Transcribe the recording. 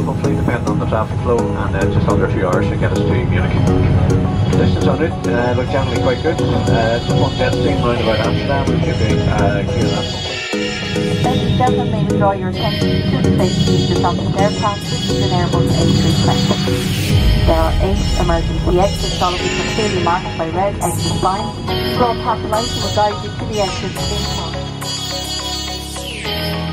will hopefully, depending on the traffic flow, and just under 2 hours to get us to Munich. Distance on it looked generally quite good. Just one jet stream round about Amsterdam, which should be clear enough. Ladies and gentlemen, may we draw your attention to the safety features on the aircraft, which is an Airbus A320. There are 8 emergency exits, all of which are clearly marked by red exit signs. Broad path lights will guide you to the exits in front.